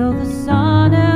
till the sun.